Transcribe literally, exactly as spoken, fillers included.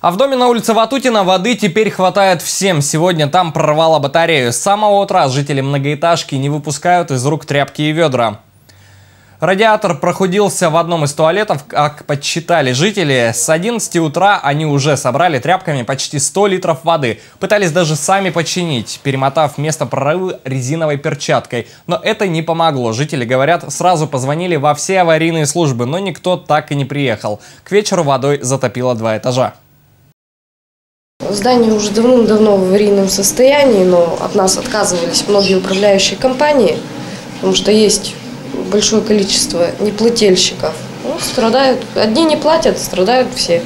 А в доме на улице Ватутина воды теперь хватает всем. Сегодня там прорвало батарею. С самого утра жители многоэтажки не выпускают из рук тряпки и ведра. Радиатор прохудился в одном из туалетов, как подсчитали жители. С одиннадцати утра они уже собрали тряпками почти сто литров воды. Пытались даже сами починить, перемотав место прорыва резиновой перчаткой. Но это не помогло. Жители, говорят, сразу позвонили во все аварийные службы, но никто так и не приехал. К вечеру водой затопило два этажа. Здание уже давным-давно в аварийном состоянии, но от нас отказывались многие управляющие компании, потому что есть большое количество неплательщиков. Ну, страдают. Одни не платят, страдают все.